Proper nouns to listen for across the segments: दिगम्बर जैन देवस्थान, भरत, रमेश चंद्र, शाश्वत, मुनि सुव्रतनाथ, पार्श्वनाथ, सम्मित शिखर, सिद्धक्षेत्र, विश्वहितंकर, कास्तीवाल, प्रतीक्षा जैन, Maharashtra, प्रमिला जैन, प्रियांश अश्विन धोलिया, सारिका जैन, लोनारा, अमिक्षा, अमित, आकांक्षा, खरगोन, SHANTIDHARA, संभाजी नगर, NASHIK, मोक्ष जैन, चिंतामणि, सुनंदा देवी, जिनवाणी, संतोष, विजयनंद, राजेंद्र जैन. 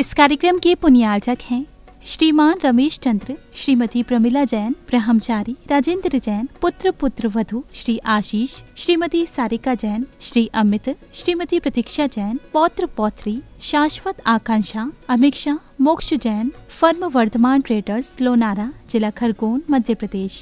इस कार्यक्रम के पुण्यार्जक हैं श्रीमान रमेश चंद्र, श्रीमती प्रमिला जैन ब्रह्मचारी, राजेंद्र जैन पुत्र पुत्रवधु, श्री आशीष, श्रीमती सारिका जैन, श्री अमित, श्रीमती प्रतीक्षा जैन पौत्र पौत्री, शाश्वत आकांक्षा, अमिक्षा, मोक्ष जैन, फर्म वर्धमान ट्रेडर्स, लोनारा, जिला खरगोन, मध्य प्रदेश।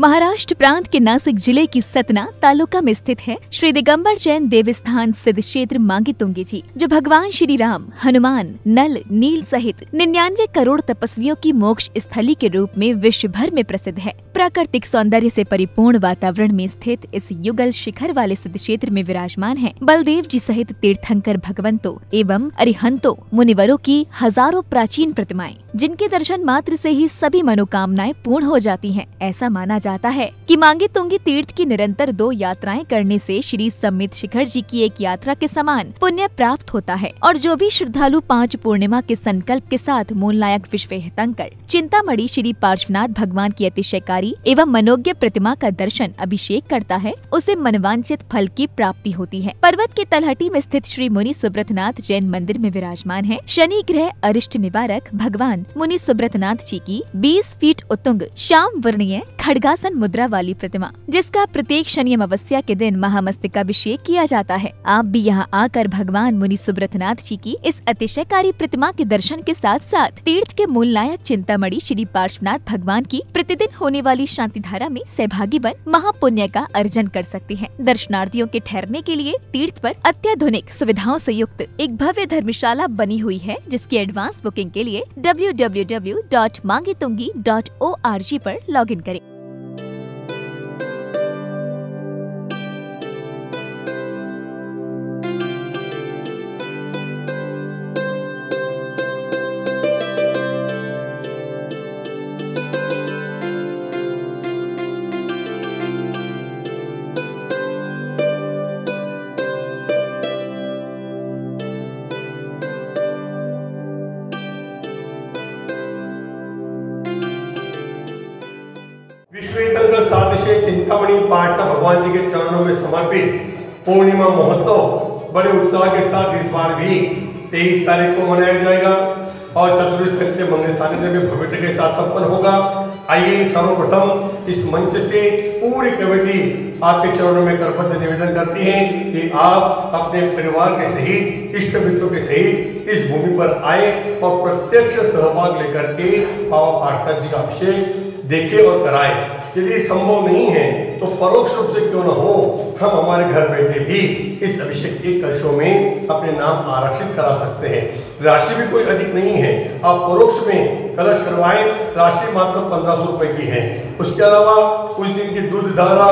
महाराष्ट्र प्रांत के नासिक जिले की सतना तालुका में स्थित है श्री दिगम्बर जैन देवस्थान सिद्धक्षेत्र मांगी तुंगे जी, जो भगवान श्री राम, हनुमान, नल, नील सहित 99 करोड़ तपस्वियों की मोक्ष स्थली के रूप में विश्व भर में प्रसिद्ध है। प्राकृतिक सौंदर्य से परिपूर्ण वातावरण में स्थित इस युगल शिखर वाले सिद्धक्षेत्र में विराजमान है बलदेव जी सहित तीर्थंकर भगवंतों एवं अरिहंतों मुनिवरों की हजारों प्राचीन प्रतिमाएं, जिनके दर्शन मात्र से ही सभी मनोकामनाएं पूर्ण हो जाती हैं। ऐसा माना जाता है कि मांगी तुंगे तीर्थ की निरंतर 2 यात्राएं करने से श्री सम्मित शिखर जी की एक यात्रा के समान पुण्य प्राप्त होता है और जो भी श्रद्धालु 5 पूर्णिमा के संकल्प के साथ मूल नायक विश्वहितंकर चिंतामणि श्री पार्श्वनाथ भगवान की अतिशयकारी एवं मनोज्ञ प्रतिमा का दर्शन अभिषेक करता है, उसे मनवांचित फल की प्राप्ति होती है। पर्वत के तलहटी में स्थित श्री मुनि सुव्रतनाथ जैन मंदिर में विराजमान है शनि ग्रह अरिष्ट निवारक भगवान मुनि सुव्रतनाथ जी की 20 फीट उतुंग श्याम वर्णीय खड्गासन मुद्रा वाली प्रतिमा, जिसका प्रत्येक शनि अमावस्या के दिन महामस्तकाभिषेक किया जाता है। आप भी यहाँ आकर भगवान मुनि सुव्रतनाथ जी की इस अतिशयकारी प्रतिमा के दर्शन के साथ साथ तीर्थ के मूल नायक चिंतामणि श्री पार्श्वनाथ भगवान की प्रतिदिन होने वाली शांति धारा में सहभागी बन महापुण्य का अर्जन कर सकते हैं। दर्शनार्थियों के ठहरने के लिए तीर्थ पर अत्याधुनिक सुविधाओं से युक्त एक भव्य धर्मशाला बनी हुई है, जिसकी एडवांस बुकिंग के लिए www.maangitungi.org पर लॉगिन करें। चिंतामणि पाठ भगवान जी के चरणों में समर्पित पूर्णिमा महोत्सव बड़े उत्साह के साथ इस बार भी 23 तारीख को मनाया जाएगा और 24 घंटे मंगल सानिध्य में भव्यता के साथ संपन्न होगा। आइए सर्वप्रथम इस मंच से पूरी कमेटी आपके चरणों में करबद्ध निवेदन करती है कि आप अपने परिवार के सहित, इष्ट मित्रों के सहित इस भूमि पर आए और प्रत्यक्ष सहभाग लेकर के बाबा पार्श्वनाथ जी का अभिषेक देखे और कराए। यदि संभव नहीं है तो परोक्ष रूप से क्यों न हो, हम हमारे घर बैठे भी इस अभिषेक के कलशों में अपने नाम आरक्षित करा सकते हैं। राशि भी कोई अधिक नहीं है, आप परोक्ष में कलश करवाएं, राशि मात्र 1500 रुपए की है। उसके अलावा कुछ दिन की दूध धारा,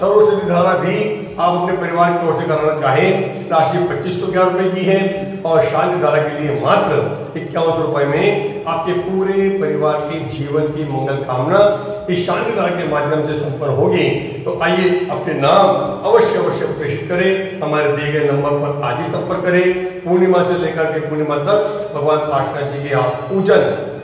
सर्वश्री धारा भी आप अपने परिवार की ओर से कराना चाहें, राशि 2511 रुपए की है और शांति धारा के लिए मात्र 51 रुपए में आपके पूरे परिवार के जीवन की मंगल कामना इस शांति धारा के माध्यम से संपन्न होगी। तो आइए अपने नाम अवश्य अवश्य प्रेषित करें, हमारे दिए गए नंबर पर आज ही संपर्क करें। पूर्णिमा से लेकर के पूर्णिमा तक भगवान पार्श्वनाथ जी के आप पूजन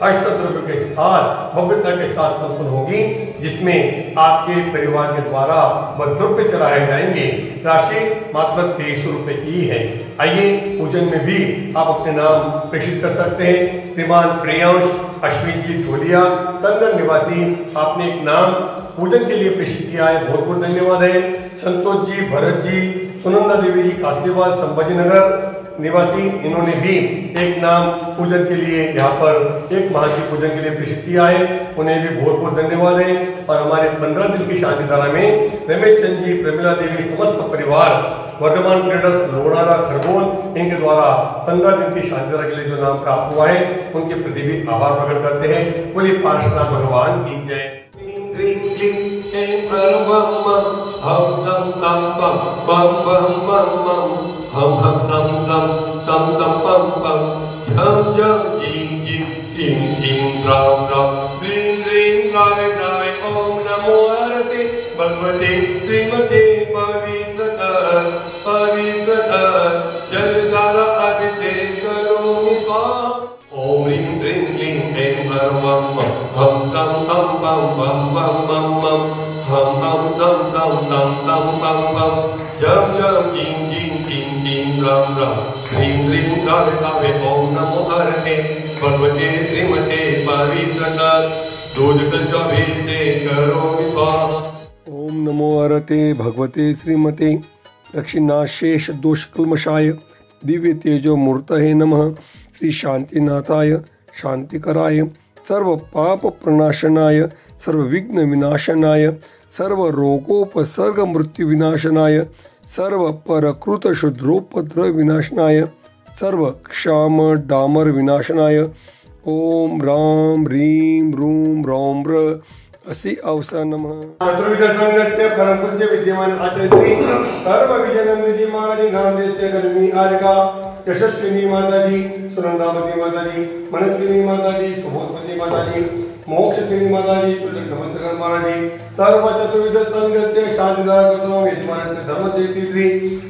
अष्टोत्तरों के साथ भव्यता के साथ संपन्न होगी, जिसमें आपके परिवार के द्वारा बद्रुपे चलाए जाएंगे। राशि मात्र 2300 रुपए की है। आइए पूजन में भी आप अपने नाम प्रेषित कर सकते हैं। श्रीमान प्रियांश अश्विन जी धोलिया तल्लर निवासी, आपने एक नाम पूजन के लिए प्रेषित किया है, बहुत बहुत धन्यवाद है। संतोष जी, भरत जी, सुनंदा देवी जी कास्तीवाल संभाजी नगर निवासी, इन्होंने भी एक नाम पूजन के लिए यहाँ पर एक माह की पूजन के लिए प्रेषित किया है, उन्हें भी बहुत बहुत धन्यवाद है। और हमारे 15 दिन की शांति धारा में रमेश चंद्र जी, प्रमिला देवी, समस्त परिवार वर्धमान ट्रेडर्स लोनारा खरगोन, इनके द्वारा 15 दिन की शांति धारा के लिए जो नाम प्राप्त हुआ है उनके प्रति भी आभार प्रकट करते हैं। बोलिए पार्श्वनाथ भगवान की जय। ओम नमो आरते भगवते श्रीमते राम राम जम जम किम किम राम राम ह्रीं ह्रीं राधे ओम नमो हरते भगवते श्रीमते पवित्रनाथ ओम नमो हरते भगवते श्रीमते दक्षिणाशेष दोषकल्मशाय दिव्य तेजो मूर्तये नमः श्री शांतिनाथाय शांतिकराय सर्व पाप प्रणाशनाय सर्व विघ्न विनाशनाय सर्व रोगोपसर्ग मृत्यु विनाशनाय सर्व परकृत शुद्रोपद्र विनाशनाय सर्व क्षाम डामर विनाशनाय ओम राम रीम रूम रौम र असी अवसा नमः चतुर्विध संघस्य परमपूज्य विद्यमान आचार्य सर्व विजयनंदजी महाराज नामदेव से गर्मी आर्का यशस्विनी माताजी सुनंदामती माताजी मनस्विनी माताजी सुबोधमती माताजी मोक्षस्विनी माताजी चुलकमंत्रकर माताजी सर्व चतुर्विध संघस्य शांतिदायक तत्वों विद्यमान से धर्मचेती श्री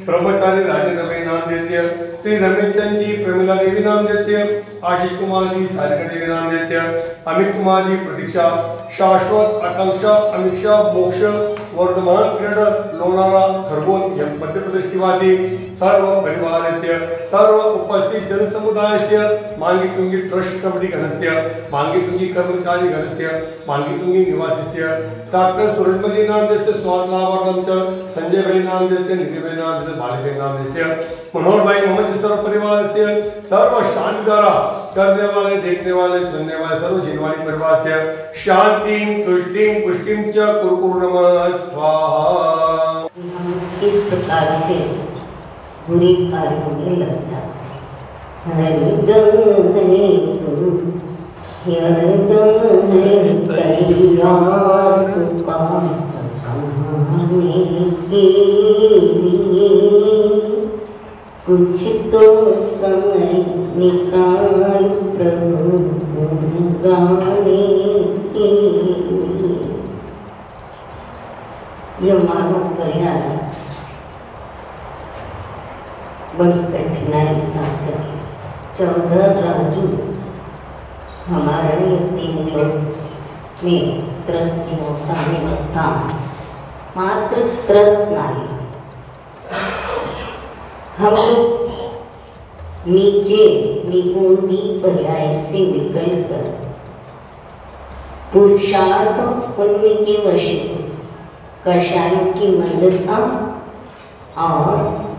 ब्रह्मचारी राजेंद्र जैन नामदेव श्री रमेश चंद्र जी प्रमिला देवी नामदेव आशीष कुमार जी सारिका देवी नामदेव अमित कुमार जी प्रतीक्षा शाश्वत आकांक्षा अमिक्षा मोक्ष वर्धमान ट्रेडर्स लोनारा खरगोन मध्य प्रदेश की वादी सर्व परिवार से सर्व उपस्थित जन समुदाय से मांगी तुंगे ट्रस्ट कमिटी घर से मांगी तुंगे कर्मचारी घर से मांगी तुंगे निवासी से डॉक्टर सुरेंद्रजी नामदेव से स्वास्थ्य लाभार्थम संजय भाई नामदेव से निधि भाई नामदेव से भाली भाई नामदेव से मनोहर भाई मोहम्मद सर्व परिवार से सर्व शांति द्वारा करने वाले देखने वाले सुनने वाले सर्व जिनवाली परिवार से शांति तुष्टि पुष्टि च कुरकुर नमः स्वाहा। इस प्रकार से बुरे कार्यों में लग जाते हैं। हरिदम हरि तुम हरिदम हरि तैया तुम हमारे के लिए कुछ तो समय निकाल प्रभु गाने के ये मानो परिहार बड़ी कठिनाई था सर 14 राजू हमारे ये 3 लोग में त्रस्त होता है स्थान मात्र त्रस्त नारी हम लोग नीचे निगुणी पर्याय से निकल कर पुरुषार्थ पुण्य के वश कषाय की मददता और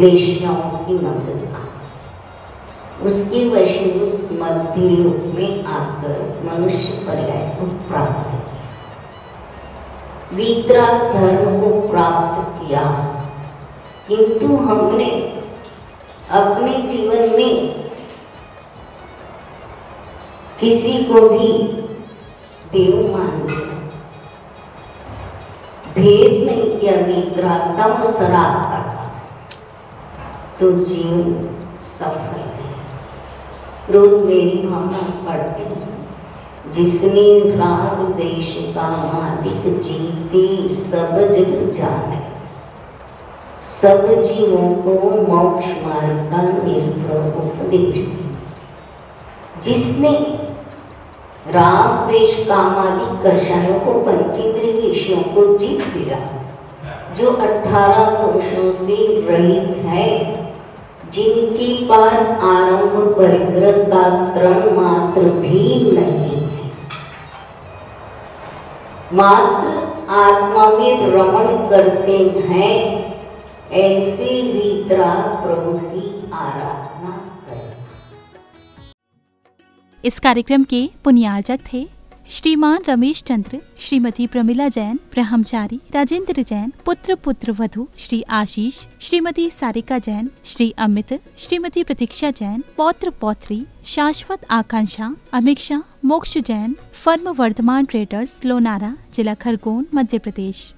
लेशियाओं की मददता उसके वशीभूत मध्य लोक में आकर मनुष्य पर्याय को प्राप्त किया वितराग धर्म को प्राप्त किया किंतु हमने अपने जीवन में किसी को भी देव मान लिया भेद नहीं किया विक्रांता और शराब का तो जीवन सफल है। रोज मेरी भावना पढ़ती है जिसने राग देश का मालिक जीते सब जग जाने सब जीवों को मोक्ष मार्ग का निष्प्रभ उपदेश जिसने राग देश कामादि कषायों को पंचेंद्रिय विषयों को जीत दिया जो 18 दोषों से रहित है जिनके पास आरंभ परिग्रह का क्रम मात्र भी नहीं है मात्र आत्मा में रमण करते हैं ऐसे वितराग प्रभु की आराधना करें। इस कार्यक्रम के पुण्यार्जक थे श्रीमान रमेश चंद्र श्रीमती प्रमिला जैन ब्रह्मचारी राजेंद्र जैन पुत्र वधु श्री आशीष श्रीमती सारिका जैन श्री अमित श्रीमती प्रतीक्षा जैन पौत्री शाश्वत आकांक्षा अमिक्षा मोक्ष जैन फर्म वर्धमान ट्रेडर्स लोनारा जिला खरगोन मध्य प्रदेश।